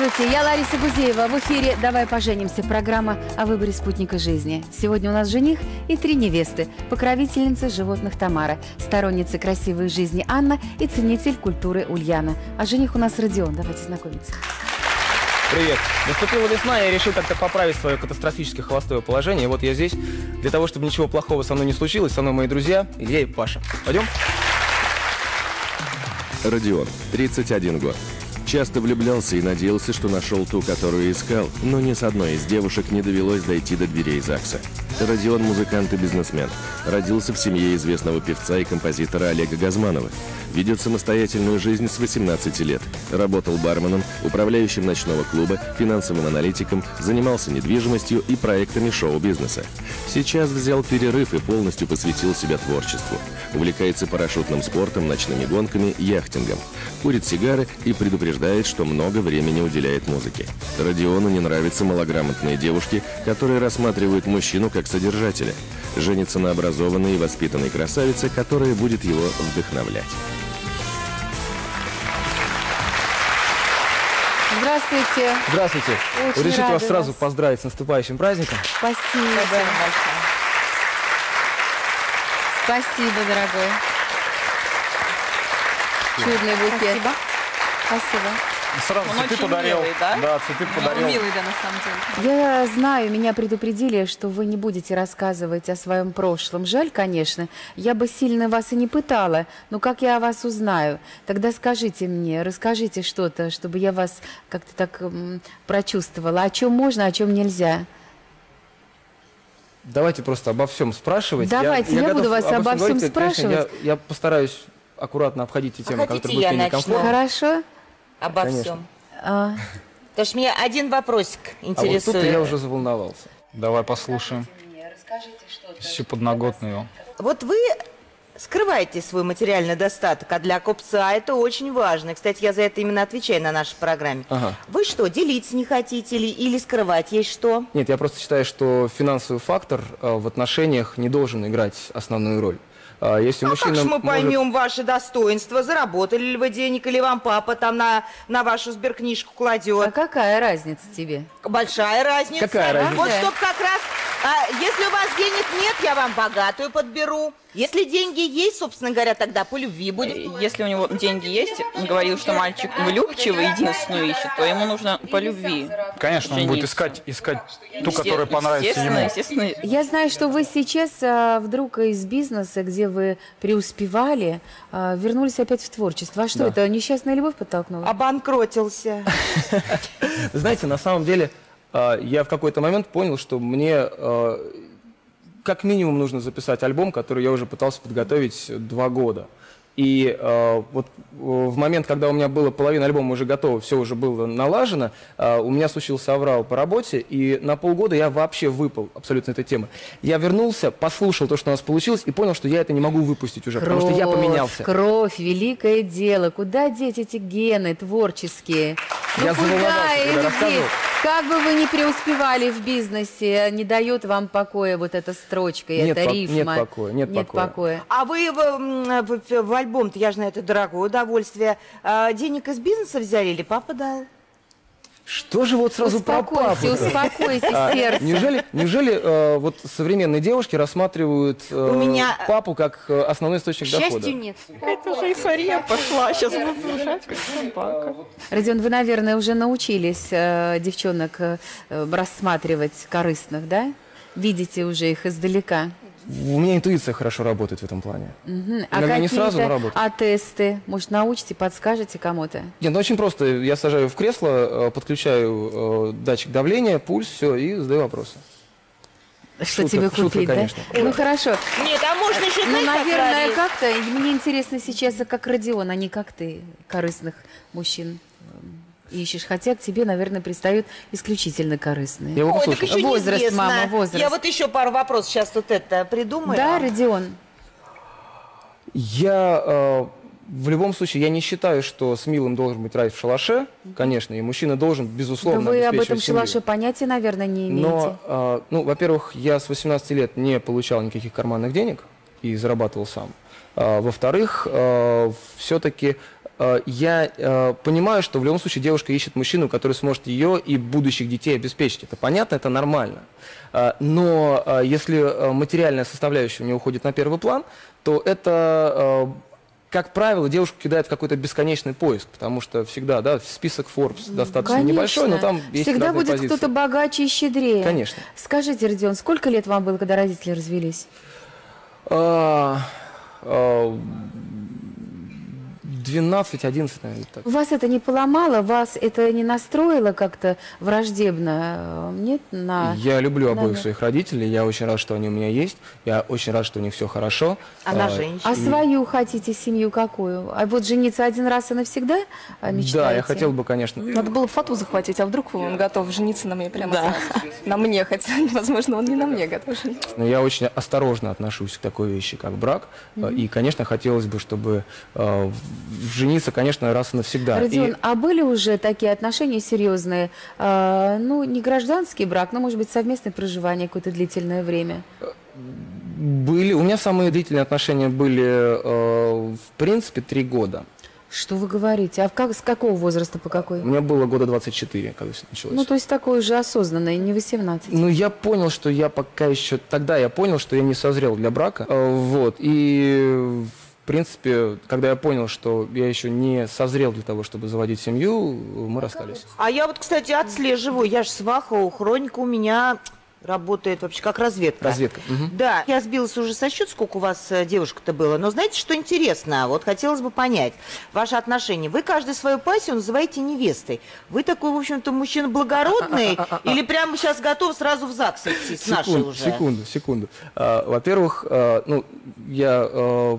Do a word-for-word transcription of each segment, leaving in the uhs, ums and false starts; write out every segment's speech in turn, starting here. Здравствуйте, я Лариса Гузеева. В эфире «Давай поженимся» программа о выборе спутника жизни. Сегодня у нас жених и три невесты. Покровительница животных Тамара, сторонница красивой жизни Анна и ценитель культуры Ульяна. А жених у нас Родион. Давайте знакомиться. Привет. Наступила весна, я решил как-то поправить свое катастрофическое холостое положение. И вот я здесь для того, чтобы ничего плохого со мной не случилось. Со мной мои друзья Илья и Паша. Пойдем? Родион, тридцать один год. Часто влюблялся и надеялся, что нашел ту, которую искал, но ни с одной из девушек не довелось дойти до дверей ЗАГСа. Родион – музыкант и бизнесмен. Родился в семье известного певца и композитора Олега Газманова. Ведет самостоятельную жизнь с восемнадцати лет. Работал барменом, управляющим ночного клуба, финансовым аналитиком, занимался недвижимостью и проектами шоу-бизнеса. Сейчас взял перерыв и полностью посвятил себя творчеству. Увлекается парашютным спортом, ночными гонками, яхтингом. Курит сигары и предупреждает, что много времени уделяет музыке. Родиону не нравятся малограмотные девушки, которые рассматривают мужчину как содержателя. Женится на образованной и воспитанной красавице, которая будет его вдохновлять. Здравствуйте. Здравствуйте. Очень Решите вас, вас сразу поздравить с наступающим праздником. Спасибо. Спасибо, Спасибо дорогой. Спасибо. Чудный букет. Спасибо. Спасибо. Сразу Он цветы подарил. Милый, да? Да, цветы подарил. Милый, да, на самом деле. Я знаю, меня предупредили, что вы не будете рассказывать о своем прошлом. Жаль, конечно. Я бы сильно вас и не пытала, но как я о вас узнаю? Тогда скажите мне, расскажите что-то, чтобы я вас как-то так м, прочувствовала. О чем можно, о чем нельзя? Давайте просто обо всем спрашивать. Давайте, я, я, я буду вас обо всем, всем спрашивать. Я, я постараюсь аккуратно обходить те темы, а которые будут некомфортны. Хорошо. Обо Конечно. всем. А... Потому что меня один вопросик интересует. А вот тут я уже заволновался. Давай послушаем. Еще подноготную. Вот вы скрываете свой материальный достаток, а для купца это очень важно. Кстати, я за это именно отвечаю на нашей программе. Ага. Вы что, делиться не хотите ли, или скрывать есть что? Нет, я просто считаю, что финансовый фактор в отношениях не должен играть основную роль. Если а как же мы может... поймем ваше достоинство? Заработали ли вы денег, или вам папа там на, на вашу сберкнижку кладет? А какая разница тебе? Большая разница. Какая разница? Вот чтоб как раз, а, если у вас денег нет, я вам богатую подберу. Если деньги есть, собственно говоря, тогда по любви будет. Если у него деньги есть, он говорил, что мальчик влюбчивый, единственную ищет, то ему нужно по любви. Конечно, он будет искать, искать ту, которая понравится ему. Естественно, естественно. Я знаю, что вы сейчас а, вдруг из бизнеса, где вы преуспевали, а, вернулись опять в творчество. А что, да. это несчастная любовь подтолкнула? Обанкротился. Знаете, на самом деле, я в какой-то момент понял, что мне... Как минимум нужно записать альбом, который я уже пытался подготовить два года. И э, вот в момент, когда у меня была половина альбома уже готова, все уже было налажено, э, у меня случился аврал по работе, и на полгода я вообще выпал абсолютно этой темы. Я вернулся, послушал то, что у нас получилось, и понял, что я это не могу выпустить уже, кровь, потому что я поменялся. Кровь, великое дело. Куда деть эти гены творческие? Ну, я заволновался. Как бы вы ни преуспевали в бизнесе, не дает вам покоя вот эта строчка, нет, эта рифма. Нет покоя, нет, нет покоя. покоя. А вы в, в альбом-то, я же знаю, это дорогое удовольствие, денег из бизнеса взяли или папа дал? Что же вот сразу про папу? Успокойся, сердце. Неужели, неужели э, вот современные девушки рассматривают э, меня... папу как э, основной источник К дохода? К счастью, нет. Это уже эйфория пошла. Сейчас буду слушать, как собака. Родион, вы, наверное, уже научились э, девчонок э, рассматривать корыстных, да? Видите уже их издалека? У меня интуиция хорошо работает в этом плане. Угу. А какие-то не сразу, но работает. А тесты? Может, научите, подскажете кому-то? Нет, ну очень просто. Я сажаю в кресло, подключаю э, датчик давления, пульс, все, и задаю вопросы. Что шутка, тебе купить, шутка, да? Конечно. Ну, хорошо. Нет, а можно еще, ну, наверное, как-то. Мне интересно сейчас, как Родион, а не как ты, корыстных мужчин ищешь, хотя к тебе, наверное, пристают исключительно корыстные. Я Ой, так еще возраст, неизвестно. мама, возраст. Я вот еще пару вопросов сейчас тут это придумаю. Да, Родион? Я э, в любом случае, я не считаю, что с милым должен быть рай в шалаше, конечно, и мужчина должен, безусловно, да вы об этом семью. шалаше понятия, наверное, не имеете. Но, э, ну, во-первых, я с восемнадцати лет не получал никаких карманных денег и зарабатывал сам. Во-вторых, все-таки я понимаю, что в любом случае девушка ищет мужчину, который сможет ее и будущих детей обеспечить. Это понятно, это нормально. Но если материальная составляющая у нее уходит на первый план, то это... Как правило, девушку кидает в какой-то бесконечный поиск, потому что всегда, да, список Forbes достаточно Конечно. небольшой, но там есть всегда будет кто-то богаче и щедрее. Конечно. Скажите, Родион, сколько лет вам было, когда родители развелись? двенадцать-одиннадцать, наверное. Так. Вас это не поломало? Вас это не настроило как-то враждебно? Нет? На... Я люблю обоих на... своих родителей. Я очень рад, что они у меня есть. Я очень рад, что у них все хорошо. Она а, женщина. А свою хотите семью какую? А вот жениться один раз и навсегда мечтаете? Да, я хотел бы, конечно. Надо было фату захватить, а вдруг он готов жениться на мне прямо да. На мне, хотя, возможно, он не на мне готов жениться. Но я очень осторожно отношусь к такой вещи, как брак. Mm-hmm. И, конечно, хотелось бы, чтобы... Жениться, конечно, раз и навсегда. Родион, и... а были уже такие отношения серьезные? А, ну, не гражданский брак, но, может быть, совместное проживание какое-то длительное время? Были. У меня самые длительные отношения были, э, в принципе, три года. Что вы говорите? А как, с какого возраста по какой? У меня было года двадцать четыре, когда все началось. Ну, то есть такое уже осознанное, не восемнадцать. Ну, я понял, что я пока еще... Тогда я понял, что я не созрел для брака. Вот. И... В принципе, когда я понял, что я еще не созрел для того, чтобы заводить семью, мы расстались. А я вот, кстати, отслеживаю, я же сваха, у хроника у меня работает вообще как разведка. Разведка. Угу. Да, я сбилась уже со счет, сколько у вас девушек-то было, но знаете, что интересно, вот хотелось бы понять ваши отношения. Вы каждую свою пассию называете невестой. Вы такой, в общем-то, мужчина благородный или прямо сейчас готов сразу в ЗАГС идти с нашей уже? Секунду, секунду. Во-первых, ну, я...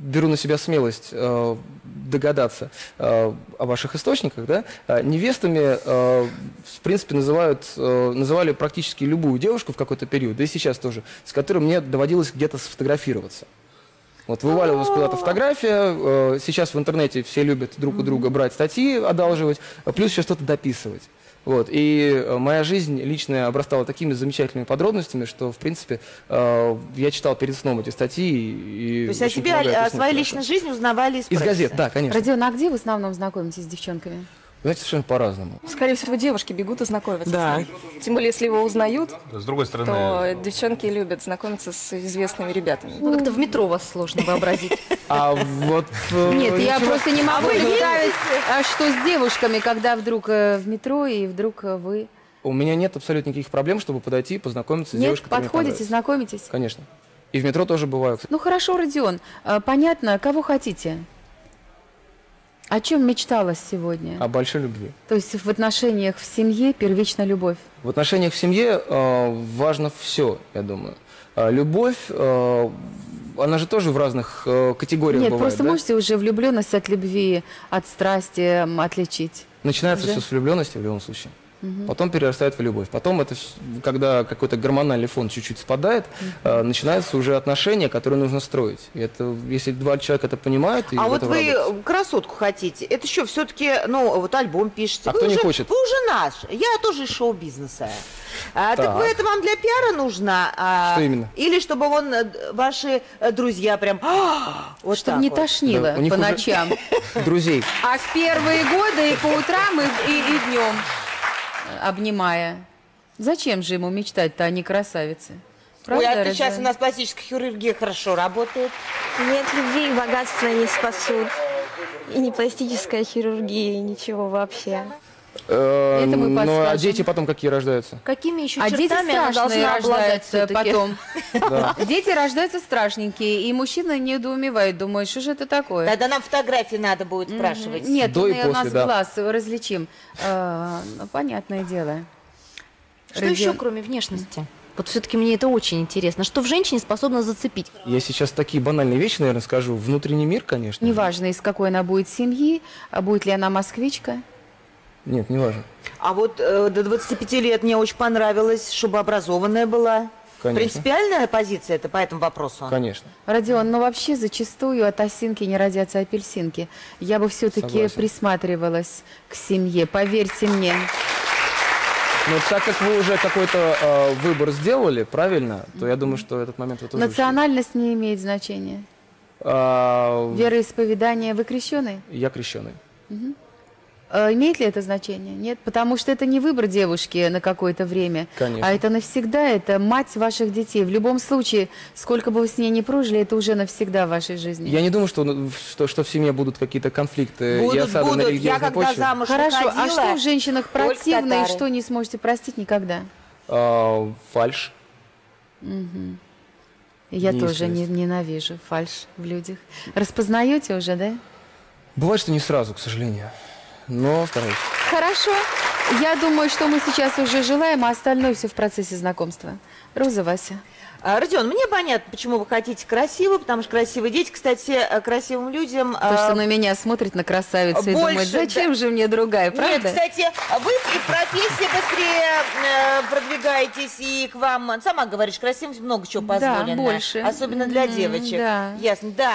беру на себя смелость э, догадаться э, о ваших источниках, да? э, невестами, э, в принципе, называют, э, называли практически любую девушку в какой-то период, да и сейчас тоже, с которой мне доводилось где-то сфотографироваться. Вот вываливалась куда-то фотография, э, сейчас в интернете все любят друг у друга брать статьи, одалживать, плюс еще что-то дописывать. Вот. И моя жизнь личная обрастала такими замечательными подробностями, что, в принципе, э, я читал перед сном эти статьи. И то есть о тебе, о своей личной жизни узнавали из прессы? Из газет, да, конечно. Родион, а где в основном знакомитесь с девчонками? Знаете, совершенно по-разному. Скорее всего, девушки бегут и знакомятся. Да. Тем более, если его узнают, с другой стороны, то девчонки любят знакомиться с известными ребятами. Ну, как-то в метро вас сложно вообразить. А вот... Нет, я просто не могу представить, что с девушками, когда вдруг в метро и вдруг вы... У меня нет абсолютно никаких проблем, чтобы подойти и познакомиться с девушкой. Нет, подходите, знакомитесь. Конечно. И в метро тоже бывают. Ну, хорошо, Родион. Понятно, кого хотите. О чем мечталось сегодня? О большой любви. То есть в отношениях в семье первична любовь? В отношениях в семье э, важно все, я думаю. Э, любовь, э, она же тоже в разных э, категориях Нет, бывает. Нет, просто да? Можете уже влюбленность от любви, от страсти отличить? Начинается уже? Все с влюбленности в любом случае. Угу. Потом перерастает в любовь. Потом, это, когда какой-то гормональный фон чуть-чуть спадает, угу. э, начинаются уже отношения, которые нужно строить. И это, если два человека это понимают... И а вот вы радуются. Красотку хотите. Это еще все-таки, ну, вот альбом пишете. А вы кто уже, не хочет? Вы уже наш. Я тоже из шоу-бизнеса. А, так. так вы, это вам для пиара нужно? А, что именно? Или чтобы вон ваши друзья прям... А, вот чтобы не вот. Тошнило да, по уже... ночам. Друзей. А в первые годы и по утрам, и днем. Обнимая. Зачем же ему мечтать-то, а не красавицы? Правда, Ой, а ты сейчас у нас пластическая хирургия хорошо работает. Нет, любви и богатства не спасут. И не пластическая хирургия, и ничего вообще. Это мы подскажем. Ну, а дети потом какие рождаются? Какими еще а чертами она должна рождаются потом. Дети рождаются страшненькие, и мужчина недоумевает, думает, что же это такое. Тогда нам фотографии надо будет спрашивать. Нет, у нас глаз различим. Понятное дело. Что еще, кроме внешности? Вот все-таки мне это очень интересно. Что в женщине способно зацепить? Я сейчас такие банальные вещи, наверное, скажу. Внутренний мир, конечно. Неважно, из какой она будет семьи, будет ли она москвичка. Нет, не важно. А вот э, до двадцати пяти лет мне очень понравилось, чтобы образованная была. Конечно. Принципиальная позиция это по этому вопросу? Конечно. Родион, но вообще зачастую от осинки не родятся апельсинки. Я бы все-таки присматривалась к семье, поверьте мне. Но так как вы уже какой-то э, выбор сделали, правильно, то я думаю, что этот момент... Вы тоже Национальность учили. Не имеет значения. А... Вероисповедание, вы крещеный? Я крещеный. Угу. А имеет ли это значение? Нет, потому что это не выбор девушки на какое-то время. Конечно. А это навсегда, это мать ваших детей. В любом случае, сколько бы вы с ней ни прожили, это уже навсегда в вашей жизни. Я не думаю, что, что, что в семье будут какие-то конфликты. Будут, и осады будут. На религиозной Я почве. Когда замуж Хорошо, уходила, а что в женщинах противно и что не сможете простить никогда? А, фальшь. Угу. Я тоже не, ненавижу фальшь в людях. Распознаете уже, да? Бывает, что не сразу, к сожалению. Но стараюсь. Хорошо. Я думаю, что мы сейчас уже желаем, а остальное все в процессе знакомства. Роза, Вася. А, Родион, мне понятно, почему вы хотите красиво, потому что красивые дети, кстати, красивым людям... То, что а... на меня смотрит, на красавицу, больше, и думает, зачем да... же мне другая, правда? Нет, кстати, вы и в профессии быстрее продвигаетесь, и к вам... Сама говоришь, красивость много чего позволено. Да, больше. Особенно для mm-hmm, девочек. Да. Ясно, да.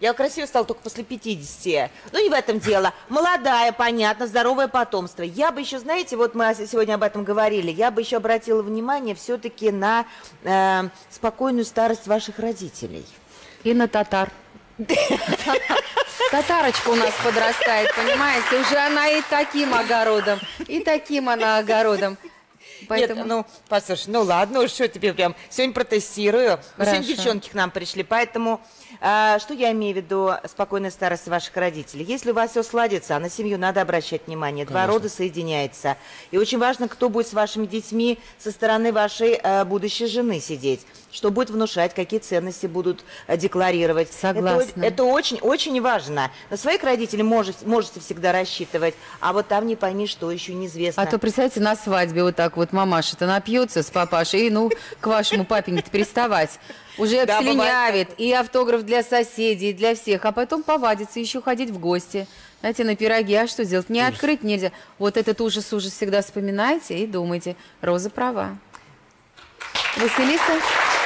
Я красиво стала только после пятидесяти. Ну, не в этом дело. Молодая, понятно, здоровое потомство. Я бы еще, знаете, вот мы сегодня об этом говорили, я бы еще обратила внимание все-таки на э, спокойную старость ваших родителей. И на татар. Татарочка у нас подрастает, понимаете? Уже она и таким огородом, и таким она огородом. Поэтому... Нет, ну, послушай, ну ладно, что тебе прям, сегодня протестирую. Ну, сегодня девчонки к нам пришли, поэтому, а, что я имею в виду спокойная старость ваших родителей? Если у вас все сладится, а на семью надо обращать внимание, Конечно. Два рода соединяются. И очень важно, кто будет с вашими детьми со стороны вашей а, будущей жены сидеть, что будет внушать, какие ценности будут а, декларировать. Согласна. Это очень-очень важно. На своих родителей можете, можете всегда рассчитывать, а вот там не пойми, что еще неизвестно. А то, представьте, на свадьбе вот так вот. Мамаша-то напьется с папашей, и ну к вашему папеньке-то приставать. Уже обслюнявит, да, и автограф для соседей, и для всех. А потом повадится еще ходить в гости. Знаете, на пироги, а что делать? Не открыть нельзя. Вот этот ужас-ужас всегда вспоминайте и думайте. Роза права. Василиса?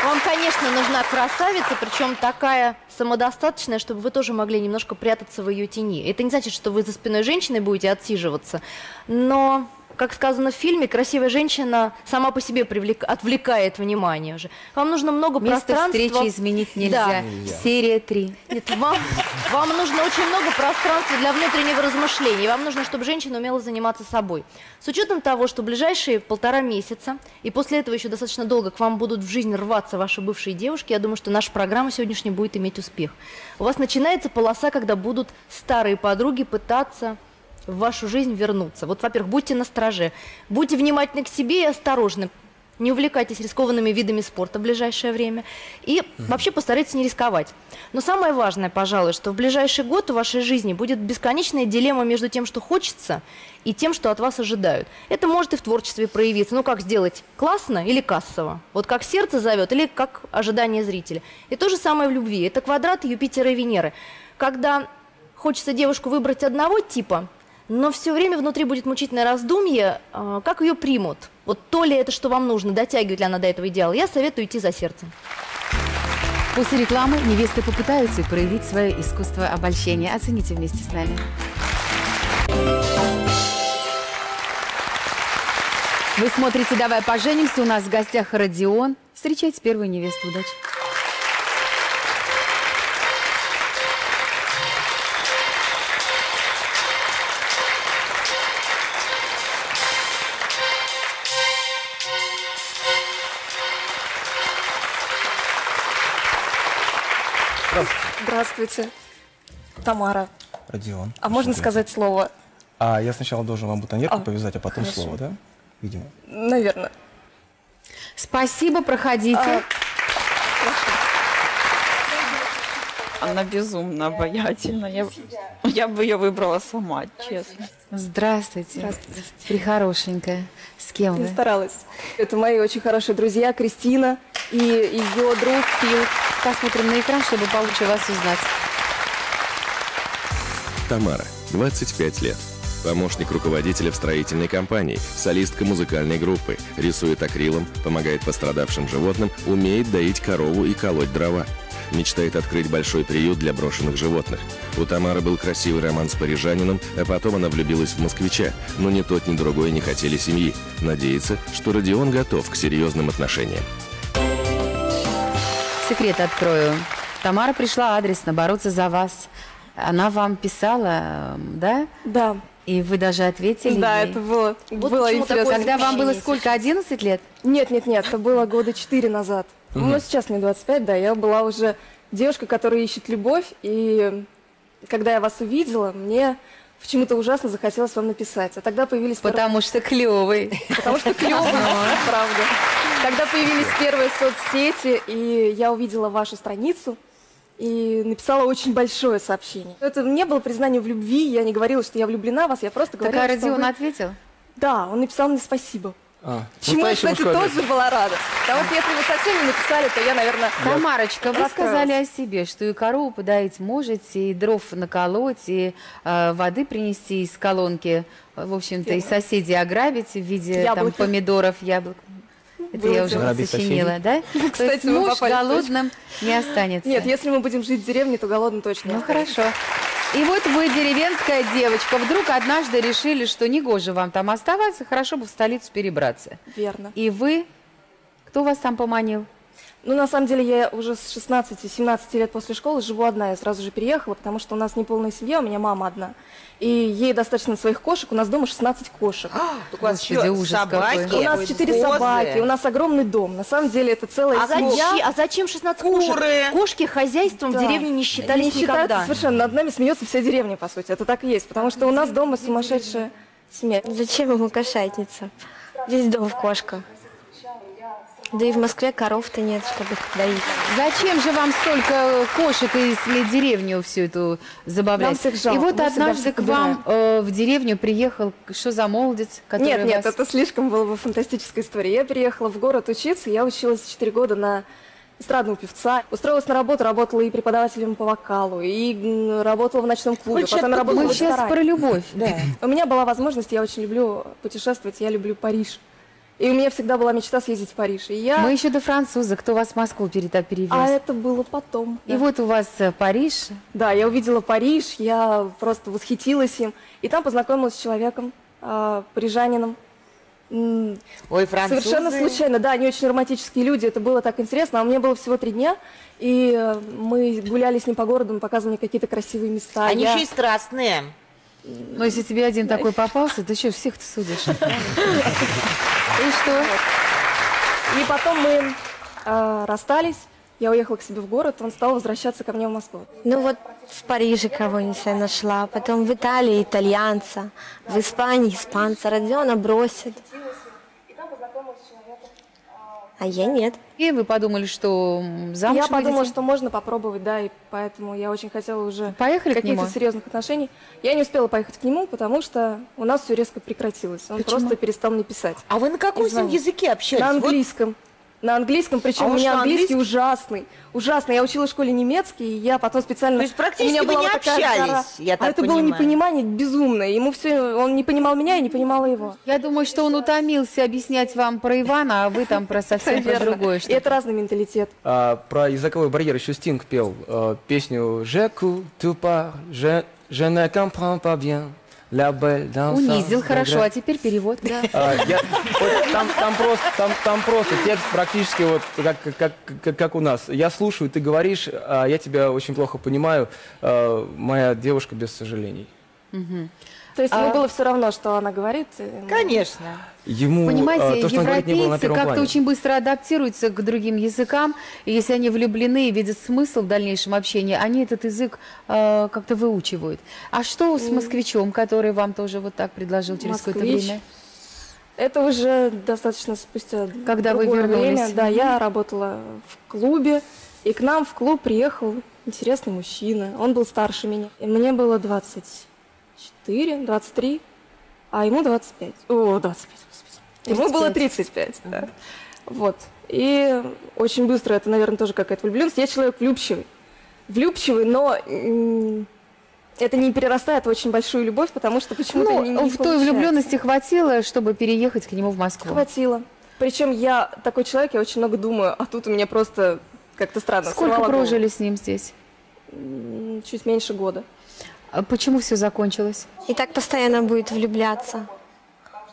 Вам, конечно, нужна красавица, причем такая самодостаточная, чтобы вы тоже могли немножко прятаться в ее тени. Это не значит, что вы за спиной женщины будете отсиживаться, но... Как сказано в фильме, красивая женщина сама по себе привлек... отвлекает внимание уже. Вам нужно много Место пространства. Место встречи изменить нельзя. Да. нельзя. Серия три. Нет, вам, вам нужно очень много пространства для внутреннего размышления. Вам нужно, чтобы женщина умела заниматься собой. С учетом того, что ближайшие полтора месяца, и после этого еще достаточно долго к вам будут в жизнь рваться ваши бывшие девушки, я думаю, что наша программа сегодняшняя будет иметь успех. У вас начинается полоса, когда будут старые подруги пытаться... в вашу жизнь вернуться. Вот, во-первых, будьте настороже, будьте внимательны к себе и осторожны. Не увлекайтесь рискованными видами спорта в ближайшее время. И Mm-hmm. вообще постарайтесь не рисковать. Но самое важное, пожалуй, что в ближайший год в вашей жизни будет бесконечная дилемма между тем, что хочется, и тем, что от вас ожидают. Это может и в творчестве проявиться. Ну, как сделать? Классно или кассово? Вот как сердце зовет или как ожидание зрителя. И то же самое в любви. Это квадраты Юпитера и Венеры. Когда хочется девушку выбрать одного типа, но все время внутри будет мучительное раздумье, как ее примут. Вот то ли это, что вам нужно, дотягивает ли она до этого идеала. Я советую идти за сердцем. После рекламы невесты попытаются проявить свое искусство обольщения. Оцените вместе с нами. Вы смотрите «Давай поженимся». У нас в гостях Родион. Встречайте первую невесту. Удачи. Здравствуйте, Тамара. Родион. А можно сказать слово? А я сначала должен вам бутоньерку а, повязать, а потом хорошо. Слово, да? Видимо. Наверное. Спасибо, проходите. А... Она безумно обаятельна. Я, я бы ее выбрала сама, честно. Здравствуйте. Здравствуйте. Прихорошенькая. С кем вы? Я старалась. Это мои очень хорошие друзья Кристина и ее друг Фил. Посмотрим на экран, чтобы получше вас узнать. Тамара, двадцать пять лет. Помощник руководителя в строительной компании, солистка музыкальной группы, рисует акрилом, помогает пострадавшим животным, умеет доить корову и колоть дрова. Мечтает открыть большой приют для брошенных животных. У Тамары был красивый роман с парижанином, а потом она влюбилась в москвича, но ни тот, ни другой не хотели семьи. Надеется, что Родион готов к серьезным отношениям. Секрет открою. Тамара пришла адресно бороться за вас. Она вам писала, да? Да. И вы даже ответили Да, ей. это было, вот было интересно. Когда вам было сколько, одиннадцать лет? Нет, нет, нет, это было года четыре назад. Угу. Ну, сейчас мне двадцать пять, да, я была уже девушка, которая ищет любовь. И когда я вас увидела, мне почему-то ужасно захотелось вам написать. А тогда появились... Потому что клевый. Потому что клевый, правда. Тогда появились первые соцсети, и я увидела вашу страницу. И написала очень большое сообщение. Это не было признание в любви, я не говорила, что я влюблена в вас, я просто говорила, так, а Родион вы... ответил? Да, он написал мне спасибо. А, Чему, кстати, тоже была рада. Потому что если вы совсем не написали, то я, наверное... Тамарочка, вы сказали о себе, что и корову подоить можете, и дров наколоть, и э, воды принести из колонки, в общем-то, и соседей ограбить в виде там, помидоров, яблок. Это я уже сочинила, да? Кстати, муж голодным не останется. Нет, если мы будем жить в деревне, то голодным точно не останется. Ну, хорошо. И вот вы, деревенская девочка, вдруг однажды решили, что негоже вам там оставаться, хорошо бы в столицу перебраться. Верно. И вы... Кто вас там поманил? Ну, на самом деле, я уже с шестнадцати-семнадцати лет после школы живу одна. Я сразу же переехала, потому что у нас неполная семья, у меня мама одна. И ей достаточно своих кошек. У нас дома шестнадцать кошек. У вас собаки? У нас четыре собаки, у нас огромный дом. На самом деле, это целая семья. А зачем шестнадцать кошек? Кошки хозяйством в деревне не считались никогда. Совершенно. Над нами смеется вся деревня, по сути. Это так и есть, потому что у нас дома сумасшедшая семья. Зачем ему кошатница? Весь дом в кошках. Да и в Москве коров-то нет, чтобы их доить. Зачем же вам столько кошек, если деревню всю эту забавлять? И вот однажды к вам э, в деревню приехал, что за молодец? Который нет, вас... нет, это слишком было бы фантастическая история. Я переехала в город учиться, я училась четыре года на эстрадного певца. Устроилась на работу, работала и преподавателем по вокалу, и работала в ночном клубе, мы потом работала мы в ресторане. Сейчас про любовь. Да. У меня была возможность, я очень люблю путешествовать, я люблю Париж. И у меня всегда была мечта съездить в Париж. И я... Мы еще до француза. Кто вас в Москву перевез? А это было потом. И да. Вот у вас Париж. Да, я увидела Париж, я просто восхитилась им. И там познакомилась с человеком, э, парижанином. Ой, французы. Совершенно случайно, да, они очень романтические люди. Это было так интересно. А мне было всего три дня. И мы гуляли с ним по городу, показывали какие-то красивые места. Они я... еще и страстные. Ну, если тебе один такой попался, ты что, всех-то судишь? И что? И потом мы э, расстались, я уехала к себе в город, он стал возвращаться ко мне в Москву. Ну вот в Париже кого-нибудь я нашла, потом в Италии итальянца, в Испании испанца, Родиона бросит. А я нет. И вы подумали, что замуж Я выйдете? подумала, что можно попробовать, да, и поэтому я очень хотела уже каких-то серьезных отношений. Я не успела поехать к нему, потому что у нас все резко прекратилось. Он Почему? просто перестал мне писать. А вы на каком с ним языке общались? На английском. Вот. На английском, причем а у меня английский, английский ужасный. Ужасный. Я учила в школе немецкий, и я потом специально... То есть практически вы не общались, я так понимаю. А это было непонимание безумное. Ему все... Он не понимал меня, я не понимала его. Я думаю, что он утомился объяснять вам про Ивана, а вы там про совсем другое. И это разный менталитет. Про языковой барьер еще Стинг пел песню «Жеку тупа, je ne comprends pas bien». Унизил, хорошо, а теперь перевод. Да. А, я, вот, там, там, просто, там, там просто текст практически вот как, как, как, как у нас. Я слушаю, ты говоришь, а я тебя очень плохо понимаю. А, моя девушка без сожалений. Угу. То есть ему а... было все равно, что она говорит? Конечно. Ему, Понимаете, то, что европейцы как-то очень быстро адаптируются к другим языкам. И если они влюблены и видят смысл в дальнейшем общении, они этот язык э, как-то выучивают. А что с москвичом, который вам тоже вот так предложил через какое-то время? Это уже достаточно спустя Когда вы вернулись? Время. Да, я работала в клубе. И к нам в клуб приехал интересный мужчина. Он был старше меня. И мне было двадцать четыре, двадцать три, а ему двадцать пять. О, двадцать пять, господи. Ему было тридцать пять, да. Mm-hmm. Вот. И очень быстро, это, наверное, тоже какая-то влюбленность. Я человек влюбчивый. Влюбчивый, но это не перерастает в очень большую любовь, потому что почему-то ну, не, не в той влюбленности хватило, чтобы переехать к нему в Москву? Хватило. Причем я такой человек, я очень много думаю, а тут у меня просто как-то странно. Сколько прожили голову. с ним здесь? Чуть меньше года. Почему все закончилось? И так постоянно будет влюбляться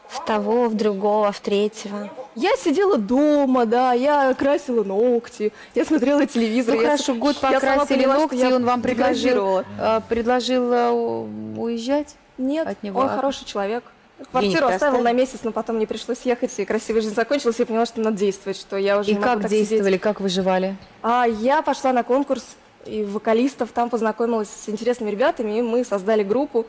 в того, в другого, в третьего. Я сидела дома, да, я красила ногти, я смотрела телевизор. Ну я хорошо, с... год покрасили я ногти, и он вам предложил, предложил уезжать? Нет, от него? Он хороший человек. Квартиру оставил на месяц, но потом мне пришлось ехать, и красивая жизнь закончилась, и я поняла, что надо действовать, что я уже не могу так сидеть. И как действовали, как выживали? А, я пошла на конкурс и вокалистов, там познакомилась с интересными ребятами, и мы создали группу.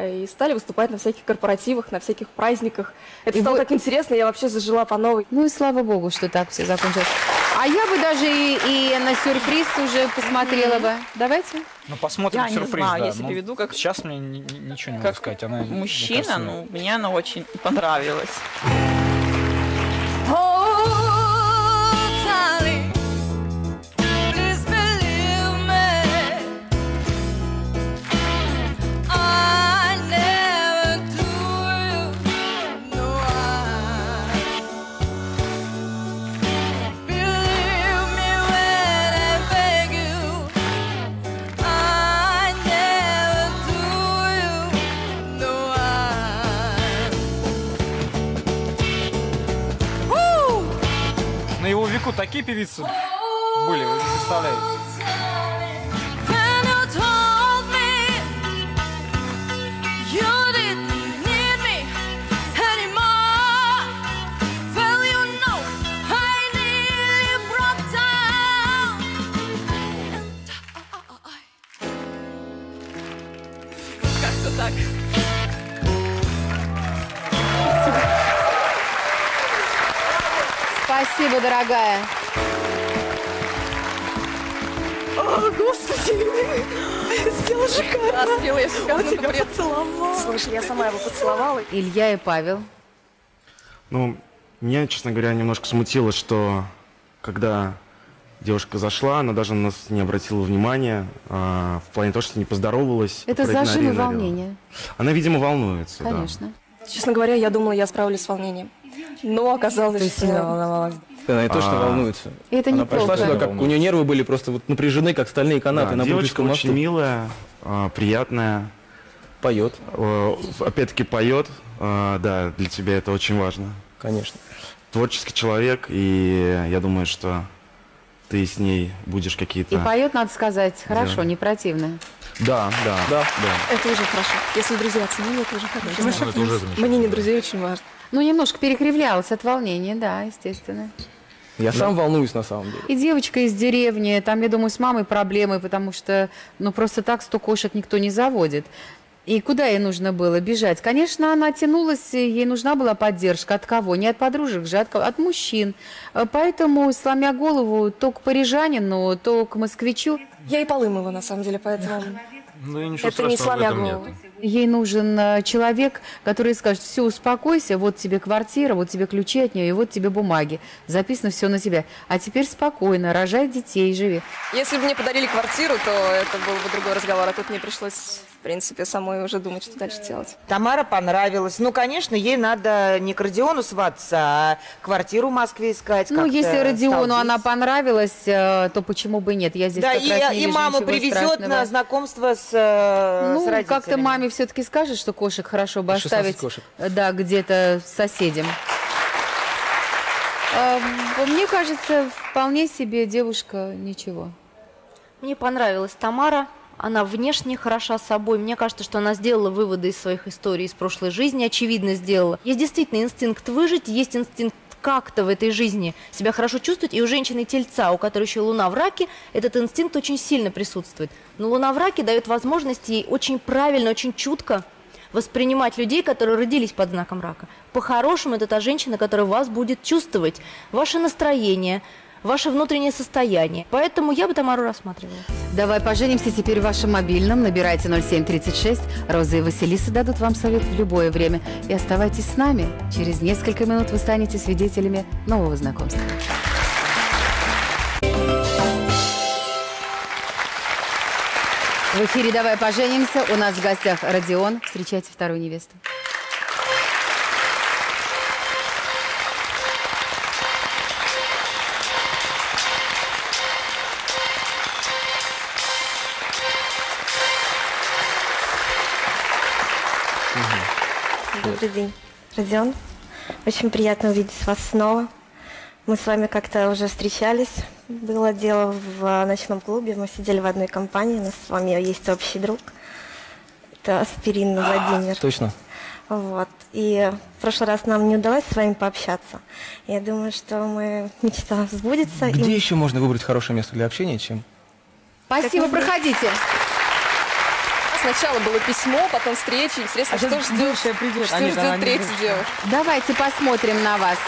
И стали выступать на всяких корпоративах, на всяких праздниках. Это и стало вы... так интересно, я вообще зажила по новой. Ну и слава богу, что так все закончилось. А я бы даже и, и на сюрприз уже посмотрела бы. Давайте. Ну посмотрим я сюрприз, не знаю, да. Я себя веду как... Сейчас мне ничего не могу сказать. Она мужчина, но мне она очень понравилась. Такие певицы были, вы не представляете. Как-то так. Спасибо, дорогая. О, Господи! Ты спела шикарно. Да, спела я шикарно. Он тебя поцеловал. Слушай, я сама его поцеловала. Илья и Павел. Ну, меня, честно говоря, немножко смутило, что когда девушка зашла, она даже на нас не обратила внимания, а, в плане того, что не поздоровалась. Это зажим и волнение. Она, видимо, волнуется. Конечно. Да. Честно говоря, я думала, я справлюсь с волнением. Но оказалось, то есть, что она волновалась. Она не то, что волнуется. Это она не прошла сюда, как у нее нервы были просто вот напряжены, как стальные канаты. Да, на девочка очень милая, приятная. Поет. Опять-таки поет. Да, для тебя это очень важно. Конечно. Творческий человек, и я думаю, что ты с ней будешь какие-то... И поет, надо сказать, хорошо, да. Не противно. Да, да, да, да. Это уже хорошо. Если друзья оценили, это уже хорошо. Ну, это уже мне не друзей очень важно. Ну, немножко перекривлялась от волнения, да, естественно. Я да. сам волнуюсь, на самом деле. И девочка из деревни, там, я думаю, с мамой проблемы, потому что, ну, просто так сто кошек никто не заводит. И куда ей нужно было бежать? Конечно, она тянулась, ей нужна была поддержка. От кого? Не от подружек же, от кого? От мужчин. Поэтому, сломя голову, то к парижанину, то к москвичу. Я и полымыла, на самом деле, поэтому... Ну, это не сломя голову. Ей нужен человек, который скажет: все, успокойся, вот тебе квартира, вот тебе ключи от нее, и вот тебе бумаги. Записано все на тебя. А теперь спокойно, рожай детей, живи. Если бы мне подарили квартиру, то это был бы другой разговор, а тут мне пришлось, в принципе, самой уже думать, что дальше делать. Тамара понравилась. Ну, конечно, ей надо не к Родиону свататься, а квартиру в Москве искать. Ну, если Родиону она понравилась, то почему бы и нет? Я здесь да, как и, раз не и вижу мама привезет страшного. На знакомство с, ну, с родителями. Ну, как-то маме все-таки скажет, что кошек хорошо бы оставить да, где-то соседям. Мне кажется, вполне себе девушка ничего. Мне понравилась Тамара. Она внешне хороша собой. Мне кажется, что она сделала выводы из своих историй, из прошлой жизни, очевидно сделала. Есть действительно инстинкт выжить, есть инстинкт как-то в этой жизни себя хорошо чувствовать. И у женщины-тельца, у которой еще луна в раке, этот инстинкт очень сильно присутствует. Но луна в раке дает возможность ей очень правильно, очень чутко воспринимать людей, которые родились под знаком рака. По-хорошему, это та женщина, которая вас будет чувствовать, ваше настроение, ваше внутреннее состояние. Поэтому я бы Тамару рассматривала. Давай поженимся теперь в вашем мобильном. Набирайте ноль семь тридцать шесть. Роза и Василиса дадут вам совет в любое время. И оставайтесь с нами. Через несколько минут вы станете свидетелями нового знакомства. В эфире «Давай поженимся». У нас в гостях Родион. Встречайте вторую невесту. Добрый день, Родион. Очень приятно увидеть вас снова. Мы с вами как-то уже встречались. Было дело в ночном клубе. Мы сидели в одной компании. У нас с вами есть общий друг. Это Спирин Владимир. А, точно. Вот. И в прошлый раз нам не удалось с вами пообщаться. Я думаю, что мы мечта сбудется. Где и... еще можно выбрать хорошее место для общения, чем? Спасибо, проходите. Сначала было письмо, потом встречи. Интересно, а что ждет, что а ждет да, третья девушка. Давайте посмотрим на вас.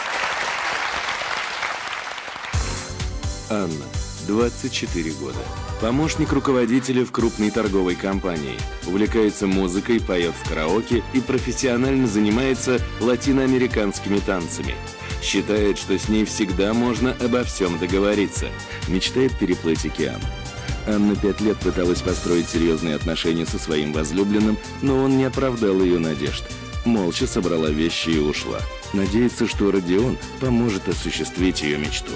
Анна, двадцать четыре года. Помощник руководителя в крупной торговой компании. Увлекается музыкой, поет в караоке и профессионально занимается латиноамериканскими танцами. Считает, что с ней всегда можно обо всем договориться. Мечтает переплыть океан. Анна пять лет пыталась построить серьезные отношения со своим возлюбленным, но он не оправдал ее надежд. Молча собрала вещи и ушла. Надеется, что Родион поможет осуществить ее мечту.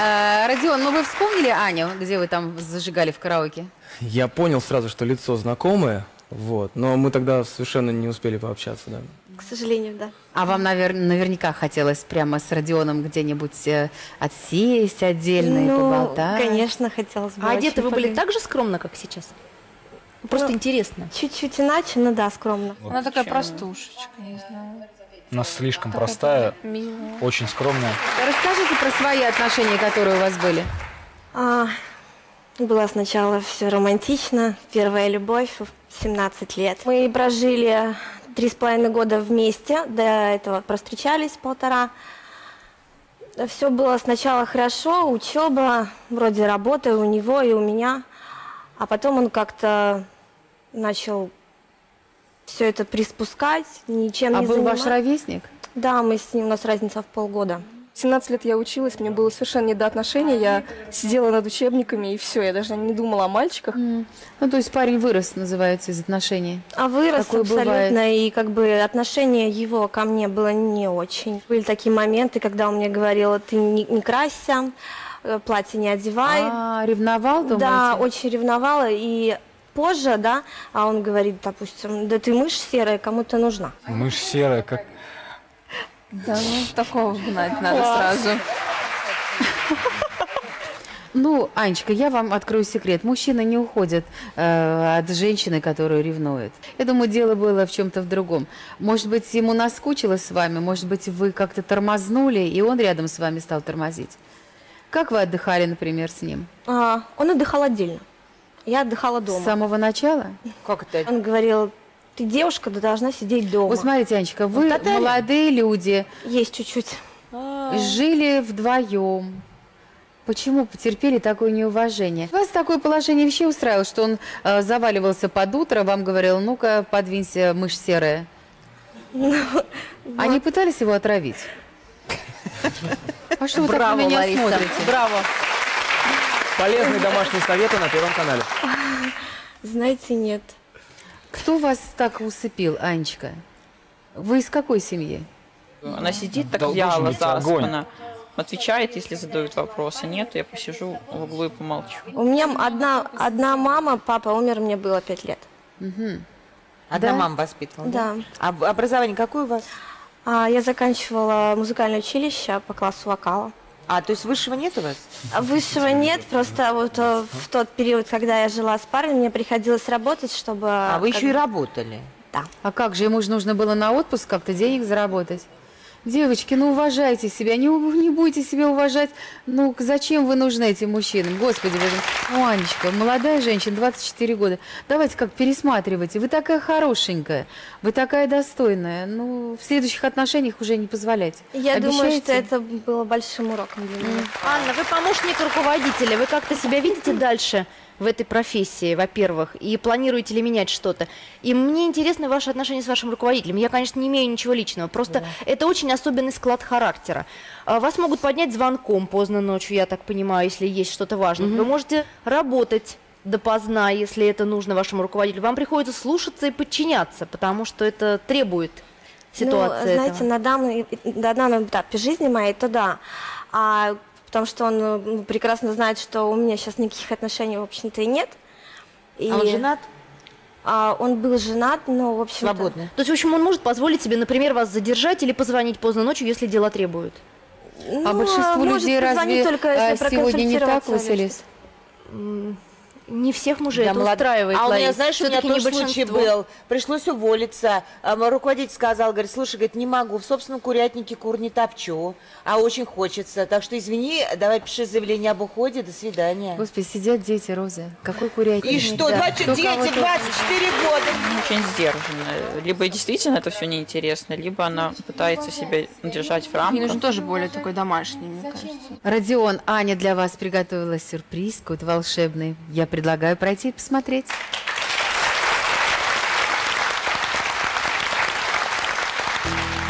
А, Родион, ну вы вспомнили Аню, где вы там зажигали в караоке? Я понял сразу, что лицо знакомое, вот, но мы тогда совершенно не успели пообщаться, да. К сожалению, да. А вам, наверное, наверняка хотелось прямо с Родионом где-нибудь э, отсесть отдельно ну, и поболтать? Конечно, хотелось бы. А одеты вы были так же скромно, как сейчас? Просто ну, интересно. Чуть-чуть иначе, но да, скромно. Вот. Она такая простушечка, не знаю. У нас слишком такая простая, милая. Очень скромная. Расскажите про свои отношения, которые у вас были. А, было сначала все романтично. Первая любовь в семнадцать лет. Мы прожили... Три с половиной года вместе, до этого простречались полтора. Все было сначала хорошо, учеба, вроде работы у него и у меня. А потом он как-то начал все это приспускать, ничем а не заниматься. А был ваш ровесник? Да, мы с ним, у нас разница в полгода. семнадцать лет я училась, мне было совершенно не до отношений, я сидела над учебниками и все, я даже не думала о мальчиках. Mm. Ну, то есть парень вырос, называется, из отношений. А вырос такое абсолютно, бывает. И как бы отношение его ко мне было не очень. Были такие моменты, когда он мне говорил, ты не, не красься, платье не одевай. А, ревновал, думаете? Да, очень ревновала, и... Позже, да, а он говорит, допустим, да ты мышь серая, кому-то нужна. Мышь серая, как... Да, ну, такого гнать надо сразу. Ну, Анечка, я вам открою секрет. Мужчина не уходит э, от женщины, которую ревнует. Я думаю, дело было в чем-то в другом. Может быть, ему наскучило с вами, может быть, вы как-то тормознули, и он рядом с вами стал тормозить. Как вы отдыхали, например, с ним? А, он отдыхал отдельно. Я отдыхала дома. С самого начала? Как это? Он говорил... Ты девушка, ты должна сидеть дома. Вот смотрите, Анечка, вы вот молодые люди. Есть чуть-чуть. Жили вдвоем. Почему потерпели такое неуважение? Вас такое положение вещей устраивало, что он э, заваливался под утро, вам говорил, ну-ка, подвинься, мышь серая. Ну, они вот. Пытались его отравить? А что вы так на меня смотрите? Браво! Полезные домашние советы на Первом канале. Знаете, нет. Кто вас так усыпил, Анечка? Вы из какой семьи? Она сидит так вяло, заспана. Отвечает, если задают вопросы. Нет, я посижу в углу и помолчу. У меня одна, одна мама, папа умер, мне было пять лет. Угу. Одна да? мама воспитывала? Да. А образование какое у вас? А, я заканчивала музыкальное училище по классу вокала. А, то есть высшего нет у вас? Высшего нет, просто вот в тот период, когда я жила с парнем, мне приходилось работать, чтобы... А вы еще и работали? Да. А как же, ему же нужно было на отпуск как-то денег заработать? Девочки, ну уважайте себя, не, не будете себя уважать. Ну зачем вы нужны этим мужчинам? Господи, вы же... Ну, Анечка, молодая женщина, двадцать четыре года. Давайте как пересматривайте. Вы такая хорошенькая, вы такая достойная. Ну, в следующих отношениях уже не позволяйте. Я Обещаете? думаю, что это было большим уроком для меня. Анна, вы помощник руководителя. Вы как-то себя видите дальше в этой профессии, во-первых, и планируете ли менять что-то? И мне интересны ваши отношения с вашим руководителем. Я, конечно, не имею ничего личного, просто да. это очень особенный склад характера. Вас могут поднять звонком поздно ночью, я так понимаю, если есть что-то важное. Угу. Вы можете работать допоздна, если это нужно вашему руководителю. Вам приходится слушаться и подчиняться, потому что это требует ситуация. Ну, знаете, на данном, на данном этапе жизни моей, то да. А... Потому что он прекрасно знает, что у меня сейчас никаких отношений, в общем-то, и нет. И... А он женат? А, он был женат, но, в общем-то... Свободно. То есть, в общем, он может позволить себе, например, вас задержать или позвонить поздно ночью, если дела требуют? Ну, а большинство людей разве только, сегодня не так, Василис? Не всех мужей, да, это млад... устраивает. А у меня, знаешь, у меня тоже случай был. Пришлось уволиться. Руководитель сказал, говорит, слушай, говорит, не могу, в собственном курятнике кур не топчу, а очень хочется. Так что извини, давай пиши заявление об уходе, до свидания. Господи, сидят дети, Роза. Какой курятник? И что, да. Что дети, двадцать четыре года. Очень сдержанная. Либо действительно это все неинтересно, либо она пытается себя держать в рамках. Мне нужен тоже более такой домашний, мне кажется. Родион, Аня для вас приготовила сюрприз, кот волшебный. Я предлагаю пройти и посмотреть.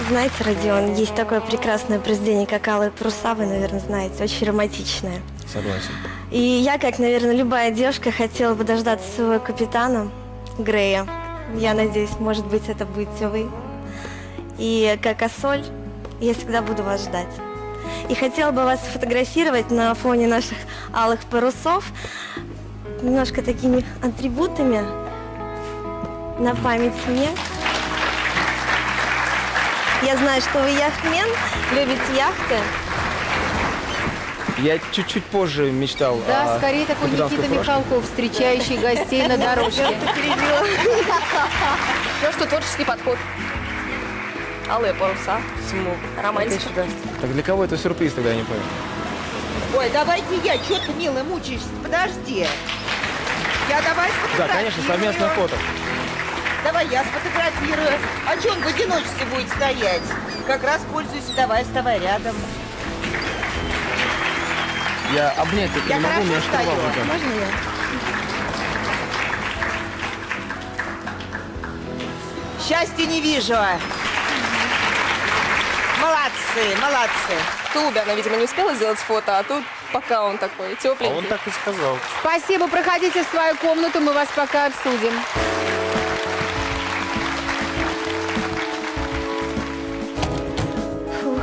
Знаете, Родион, есть такое прекрасное произведение, как «Алые паруса», вы, наверное, знаете, очень романтичное. Согласен. И я, как, наверное, любая девушка, хотела бы дождаться своего капитана Грея. Я надеюсь, может быть, это будете вы. И как Ассоль, я всегда буду вас ждать. И хотела бы вас сфотографировать на фоне наших алых парусов, немножко такими атрибутами на память мне. Я знаю, что вы яхтмен, любите яхты. Я чуть-чуть позже мечтал. Да, о скорее такой Никита Михалков, встречающий гостей на дорожке. Ну что, творческий подход. Алые паруса, всему романтику. Так для кого это сюрприз, тогда я не понял. Ой, давайте я, что ты, милая, мучаешься? Подожди. Я давай сфотографирую. Да, конечно, совместное фото. Давай я сфотографирую. А что он в одиночестве будет стоять? Как раз пользуюсь, давай, вставай рядом. Я обнять это я не могу, но что вам это? Можно я? Счастья не вижу. Молодцы, молодцы. Тубе она, видимо, не успела сделать фото, а тут пока он такой тепленький. А он так и сказал. Спасибо, проходите в свою комнату, мы вас пока обсудим. Фух.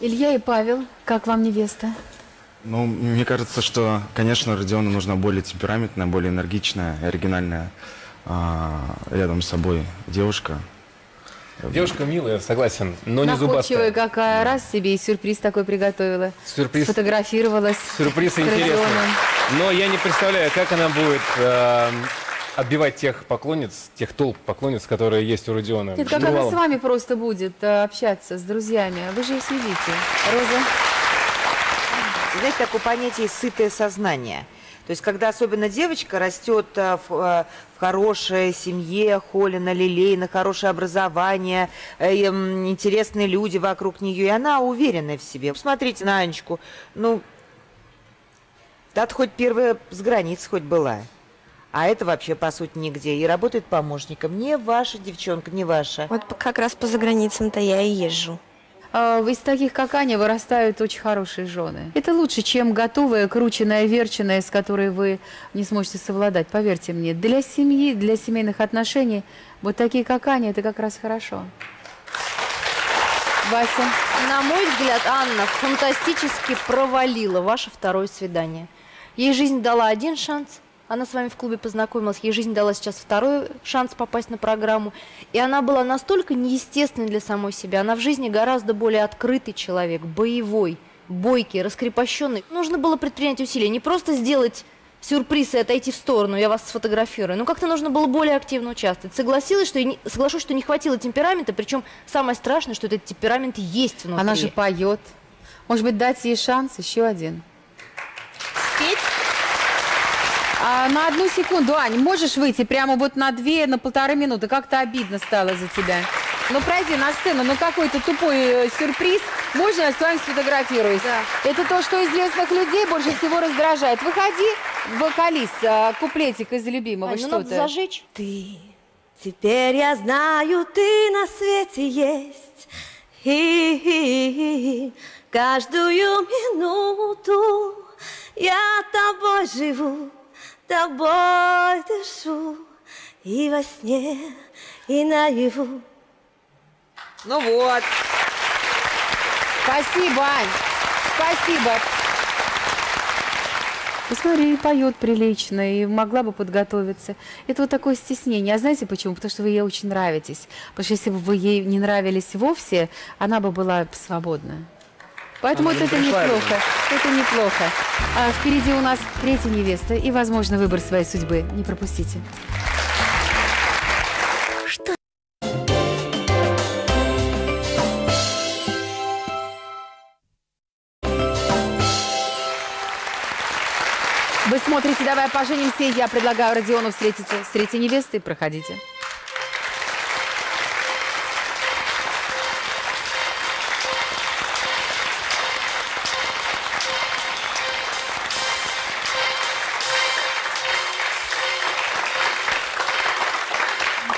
Илья и Павел, как вам невеста? Ну, мне кажется, что, конечно, Родиону нужна более темпераментная, более энергичная и оригинальная а, рядом с собой девушка. Девушка милая, согласен, но не зубастая. Находчивая какая, да. Раз себе и сюрприз такой приготовила. Сюрприз. Сфотографировалась. Сюрприз интересный. Но я не представляю, как она будет э, отбивать тех поклонниц, тех толп поклонниц, которые есть у Родиона. Нет, как она с вами просто будет общаться, с друзьями. Вы же их видите. Роза. Знаете, такое понятие «сытое сознание». То есть, когда особенно девочка растет в, в хорошей семье, холена, лилейна, хорошее образование, интересные люди вокруг нее, и она уверенная в себе. Посмотрите на Анечку, ну, да хоть первая с границ хоть была, а это вообще, по сути, нигде. И работает помощником, не ваша девчонка, не ваша. Вот как раз по заграницам-то я и езжу. Из таких, как Аня, вырастают очень хорошие жены. Это лучше, чем готовая, крученная, верченная, с которой вы не сможете совладать. Поверьте мне, для семьи, для семейных отношений, вот такие, как Аня, это как раз хорошо. Вася. На мой взгляд, Анна фантастически провалила ваше второе свидание. Ей жизнь дала один шанс. Она с вами в клубе познакомилась, ей жизнь дала сейчас второй шанс попасть на программу. И она была настолько неестественной для самой себя. Она в жизни гораздо более открытый человек, боевой, бойкий, раскрепощенный. Нужно было предпринять усилия, не просто сделать сюрприз и отойти в сторону, я вас сфотографирую. Но как-то нужно было более активно участвовать. Согласилась, что не, соглашусь, что не хватило темперамента, причем самое страшное, что этот темперамент есть внутри. Она же поет. Может быть, дать ей шанс еще один. Спеть? А на одну секунду, Ань, можешь выйти прямо вот на две, на полторы минуты? Как-то обидно стало за тебя. Ну, пройди на сцену, ну, какой-то тупой сюрприз. Можно я с вами сфотографируюсь? Да. Это то, что известных людей больше всего раздражает. Выходи, вокалист, куплетик из любимого. Ань, ну, что-то. Надо зажечь. Ты, теперь я знаю, ты на свете есть. И каждую минуту я тобой живу. Тобой дышу и во сне, и наяву. Ну вот. Спасибо, Ань. Спасибо. Посмотри, и поет прилично, и могла бы подготовиться. Это вот такое стеснение. А знаете почему? Потому что вы ей очень нравитесь. Потому что если бы вы ей не нравились вовсе, она бы была свободна. Поэтому вот это неплохо. Это неплохо. А впереди у нас третья невеста и, возможно, выбор своей судьбы. Не пропустите. Что? Вы смотрите «Давай поженимся», и я предлагаю Родиону встретиться с третьей невестой. Проходите.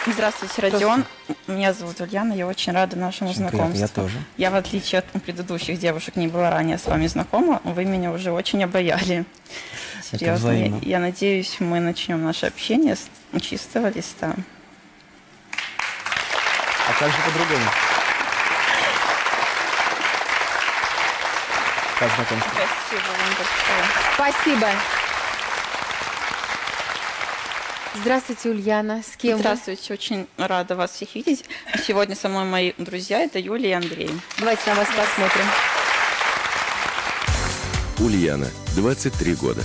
Здравствуйте, Родион. Здравствуйте. Меня зовут Ульяна, я очень рада нашему очень знакомству. Приятно, я тоже. Я, в отличие от предыдущих девушек, не была ранее с вами знакома, вы меня уже очень обаяли. Это серьезно. Я, я надеюсь, мы начнем наше общение с чистого листа. А как же по-другому? Как знакомство? Спасибо вам большое. Спасибо. Здравствуйте, Ульяна. С кем? Здравствуйте, очень рада вас всех видеть. Сегодня со мной мои друзья, это Юлия и Андрей. Давайте на вас посмотрим. Ульяна, двадцать три года.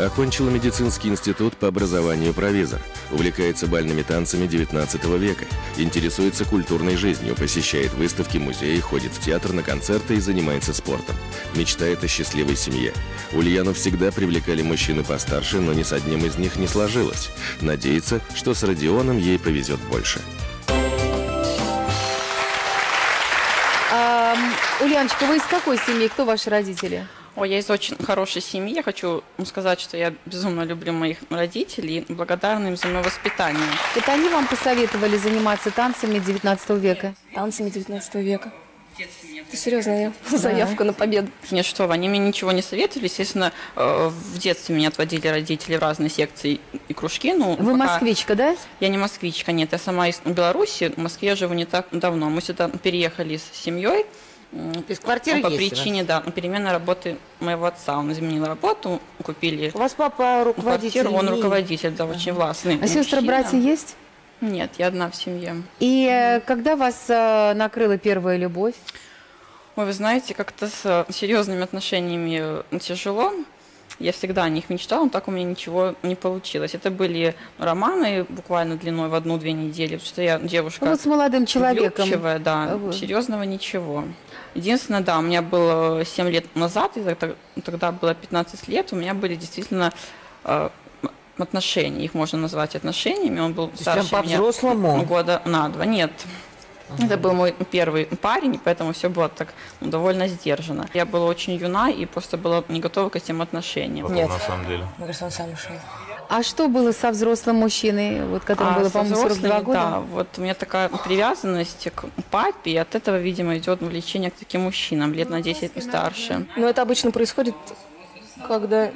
Окончила медицинский институт по образованию провизор. Увлекается бальными танцами девятнадцатого века. Интересуется культурной жизнью, посещает выставки, музеи, ходит в театр, на концерты и занимается спортом. Мечтает о счастливой семье. Ульяну всегда привлекали мужчины постарше, но ни с одним из них не сложилось. Надеется, что с Родионом ей повезет больше. А, Ульяночка, вы из какой семьи? Кто ваши родители? Ой, я из очень хорошей семьи. Я хочу сказать, что я безумно люблю моих родителей и благодарна им за мое воспитание. Это они вам посоветовали заниматься танцами девятнадцатого века? Танцами девятнадцатого века. Ты серьезно, я да. Заявку на победу. Нет, что вы, они мне ничего не советовали. Естественно, в детстве меня отводили родители в разные секции и кружки. Ну, вы москвичка, да? Я не москвичка, нет. Я сама из Беларуси. В Москве я живу не так давно. Мы сюда переехали с семьей. То есть квартира по есть причине, да, перемены работы моего отца. Он изменил работу, купили. У вас папа руководитель? Квартиру, он руководитель, да, ага. Очень властный. А сестры, братья есть? Нет, я одна в семье. И mm. когда вас э, накрыла первая любовь? Ой, вы знаете, как-то с серьезными отношениями тяжело. Я всегда о них мечтала, но так у меня ничего не получилось. Это были романы буквально длиной в одну-две недели, потому что я девушка... Вот с молодым человеком. Да, вот. Серьезного ничего. Единственное, да, у меня было семь лет назад, и тогда было пятнадцать лет, у меня были действительно э, отношения, их можно назвать отношениями. Он был старше меня года на два, нет. Это был мой первый парень, поэтому все было так ну, довольно сдержанно. Я была очень юна и просто была не готова к этим отношениям. Нет, на самом деле. Мне кажется, он сам ушел. А что было со взрослым мужчиной, вот, которому а было, по-моему, сорок два года? Да, вот у меня такая привязанность к папе, и от этого, видимо, идет влечение к таким мужчинам, лет на десять старше. Но это обычно происходит, когда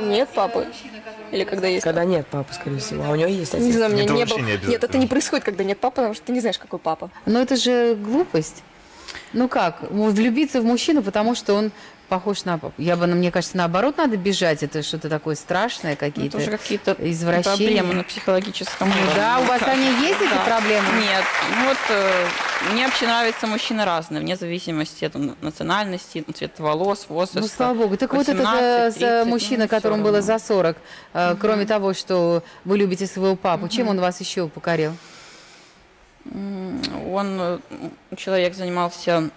нет папы. Или когда есть. Когда нет папы, скорее всего. А у него есть отец. Не знаю, у меня это не было. Не нет, это не происходит, когда нет папы, потому что ты не знаешь, какой папа. Но это же глупость. Ну как? Влюбиться в мужчину, потому что он похож на папу. Я бы, мне кажется, наоборот, надо бежать. Это что-то такое страшное, какие-то извращения. Проблемы на психологическом уровне. Да, у вас они есть, эти проблемы? Нет. Вот мне вообще нравятся мужчины разные, вне зависимости от национальности, цвета волос, возраста. Ну, слава богу. Так вот этот мужчина, которому было за сорок, кроме того, что вы любите своего папу, чем он вас еще покорил? Он, человек, занимался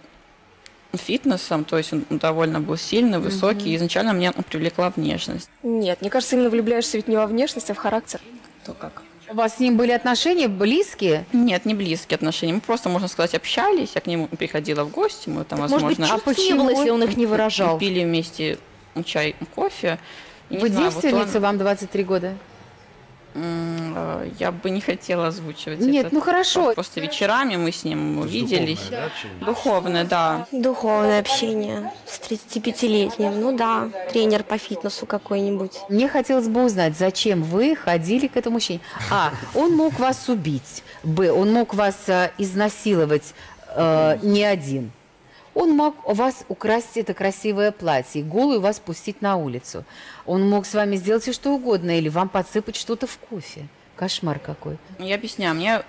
фитнесом, то есть он довольно был сильный, высокий, и изначально меня привлекла внешность. Нет, мне кажется, именно влюбляешься ведь не во внешность, а в характер. То как? У вас с ним были отношения близкие? Нет, не близкие отношения. Мы просто, можно сказать, общались, я к нему приходила в гости, мы там, возможно... Может быть, чувств не было, если он их не выражал? Пили вместе чай, кофе. Вы девственница, вам двадцать три года? Я бы не хотела озвучивать. Нет, этот... ну хорошо. Просто вечерами мы с ним виделись. Духовное, да. Духовное, да. Духовное общение с тридцатипятилетним. Ну да, тренер по фитнесу какой-нибудь. Мне хотелось бы узнать, зачем вы ходили к этому мужчине? А, он мог вас убить. Б, он мог вас э, изнасиловать э, не один. Он мог вас украсть это красивое платье, голую вас пустить на улицу. Он мог с вами сделать все что угодно или вам подсыпать что-то в кофе. Кошмар какой. Я объясняю, мне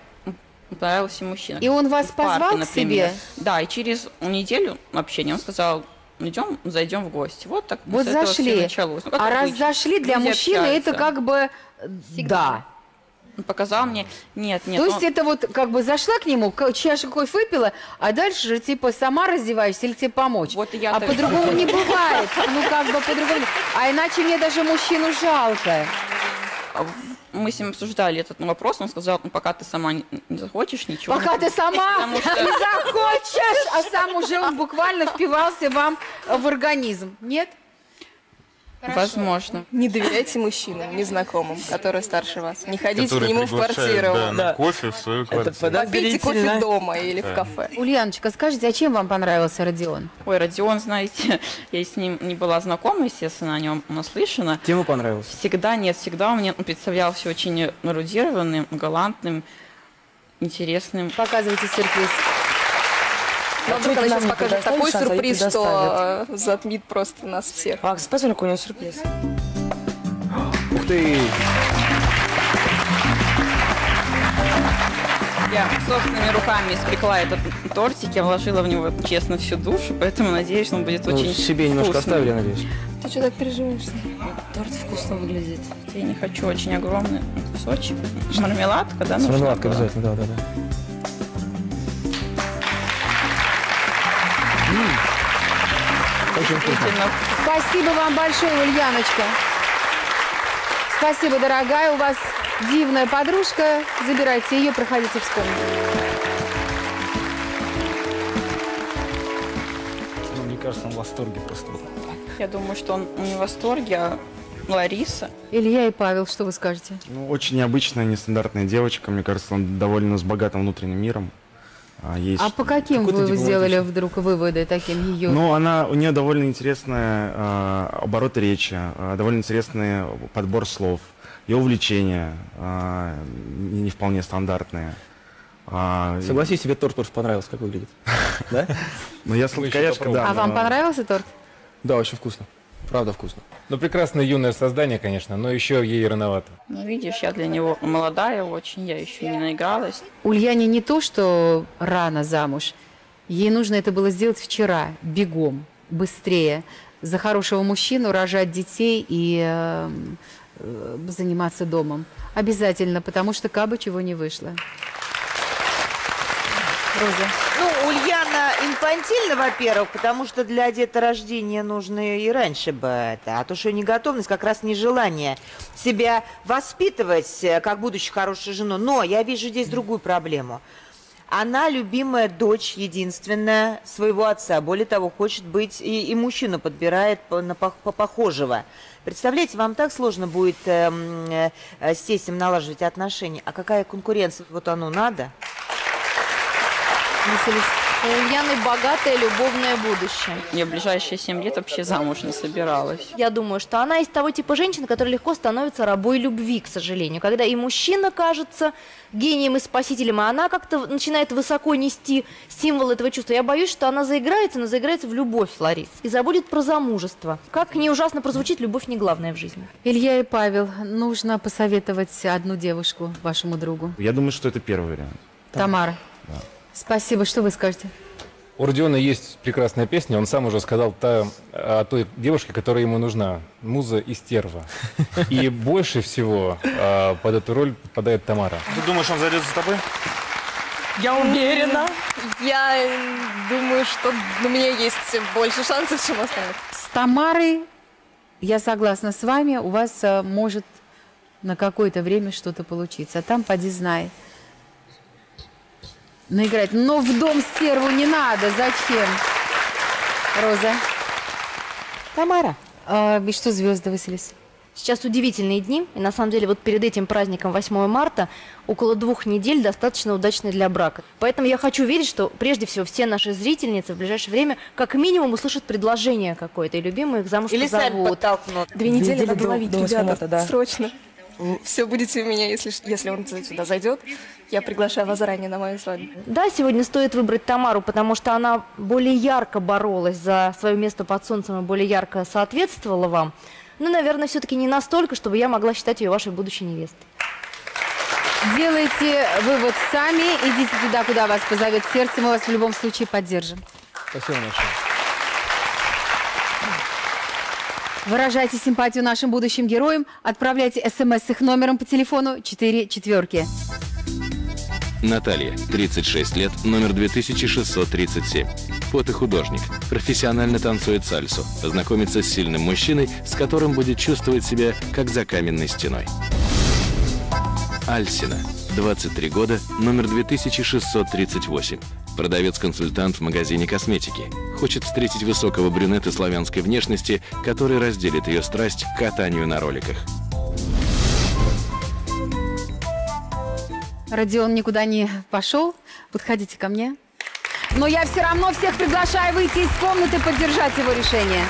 понравился мужчина. И он вас позвал к себе? Да, и через неделю общения он сказал: идем, зайдем в гости. Вот так. Вот зашли. Ну, а раз зашли, для мужчины это как бы... Всегда. Да. Показал мне, нет, нет. То есть он... это вот как бы зашла к нему, чашку кофе выпила, а дальше же типа сама раздеваешься или тебе помочь. Вот я а по-другому не бывает. Ну как бы по-другому. А иначе мне даже мужчину жалко. Мы с ним обсуждали этот вопрос, он сказал: ну пока ты сама не захочешь ничего. Пока ты сама не захочешь, а сам уже он буквально впивался вам в организм, нет? Хорошо. Возможно. Не доверяйте мужчинам, незнакомым, которые старше вас. Не ходите к нему в квартиру. Да, на кофе в свою квартиру. Попейте кофе дома или в кафе. Ульяночка, скажите, а чем вам понравился Родион? Ой, Родион, знаете, я с ним не была знакома, естественно, о нем наслышана. Тему понравилось? Всегда, нет, всегда он мне представлялся очень эрудированным, галантным, интересным. Показывайте сюрприз. Бабушка сейчас покажет такой сюрприз, что затмит просто нас всех. А, спасибо, какой у него сюрприз. Ух ты! Я собственными руками испекла этот тортик, я вложила в него, честно, всю душу, поэтому, надеюсь, он будет ну, очень вкусный. Себе немножко оставили, надеюсь. Ты что так переживаешься? Торт вкусно выглядит. Я не хочу очень огромный кусочек. Мармеладка, да? С мармеладкой обязательно, да, да, да. Спасибо вам большое, Ульяночка. Спасибо, дорогая. У вас дивная подружка. Забирайте ее, проходите в сторону. Ну, мне кажется, он в восторге просто. Я думаю, что он не в восторге, а Лариса. Илья и Павел, что вы скажете? Ну, очень необычная, нестандартная девочка. Мне кажется, он довольно с богатым внутренним миром. Есть. А по каким вы сделали вдруг выводы таким ее? Ну, она, у нее довольно интересные э, обороты речи, э, довольно интересный подбор слов, ее увлечения э, не вполне стандартные. А, Согласись, и... тебе торт тоже понравился, как выглядит. Да? Ну, я сладкоежка, да. А вам понравился торт? Да, очень вкусно. Правда вкусно. Ну, прекрасное юное создание, конечно, но еще ей рановато. Ну, видишь, я для него молодая очень, я еще не наигралась. Ульяне не то, что рано замуж. Ей нужно это было сделать вчера, бегом, быстрее. За хорошего мужчину рожать детей и э, э, заниматься домом. Обязательно, потому что кабы чего не вышло. Роза. Ульяна инфантильна, во-первых, потому что для деторождения нужно и раньше бы это. А то, что неготовность, как раз нежелание себя воспитывать, как будучи хорошей женой. Но я вижу здесь другую проблему. Она любимая дочь, единственная своего отца. Более того, хочет быть и, и мужчину подбирает по, на, по, по похожего. Представляете, вам так сложно будет э, э, с тестем налаживать отношения. А какая конкуренция? Вот оно надо. У Ульяны богатое любовное будущее. Я в ближайшие семь лет вообще замуж не собиралась. Я думаю, что она из того типа женщин, которая легко становится рабой любви, к сожалению. Когда и мужчина кажется гением и спасителем, а она как-то начинает высоко нести символ этого чувства. Я боюсь, что она заиграется, но заиграется в любовь, Ларис. И забудет про замужество. Как ни ужасно прозвучит, любовь не главное в жизни. Илья и Павел, нужно посоветовать одну девушку вашему другу. Я думаю, что это первый вариант. Тамара. Да. Спасибо. Что вы скажете? У Родиона есть прекрасная песня. Он сам уже сказал та, о той девушке, которая ему нужна. Муза и стерва. И больше всего э, под эту роль попадает Тамара. Ты думаешь, он зайдет за тобой? Я уверена. Я думаю, что у меня есть больше шансов, чем остальных. С Тамарой, я согласна с вами, у вас э, может на какое-то время что-то получиться. А там поди знай. Наиграть. Но в дом стерву не надо. Зачем? Роза. Тамара. А, и что звезды, Василиса? Сейчас удивительные дни. И на самом деле вот перед этим праздником восьмого марта около двух недель достаточно удачны для брака. Поэтому я хочу верить, что прежде всего все наши зрительницы в ближайшее время как минимум услышат предложение какое-то. И любимые их замуж позовут. Или сами подтолкнут. Две недели надо ловить, ребята. Срочно. все будете у меня, если, если он сюда зайдет. Я приглашаю вас заранее на мою свадьбу. Да, сегодня стоит выбрать Тамару, потому что она более ярко боролась за свое место под солнцем и более ярко соответствовала вам. Но, наверное, все-таки не настолько, чтобы я могла считать ее вашей будущей невестой. Делайте вывод сами, идите туда, куда вас позовет сердце, мы вас в любом случае поддержим. Спасибо большое. Выражайте симпатию нашим будущим героям, отправляйте смс с их номером по телефону четыре четверки. Наталья, тридцать шесть лет, номер две тысячи шестьсот тридцать семь. Фотохудожник. Профессионально танцует сальсу. Познакомится с сильным мужчиной, с которым будет чувствовать себя, как за каменной стеной. Альсина, двадцать три года, номер две тысячи шестьсот тридцать восемь. Продавец-консультант в магазине косметики. Хочет встретить высокого брюнета славянской внешности, который разделит ее страсть к катанию на роликах. Родион никуда не пошел. Подходите ко мне. Но я все равно всех приглашаю выйти из комнаты, поддержать его решение.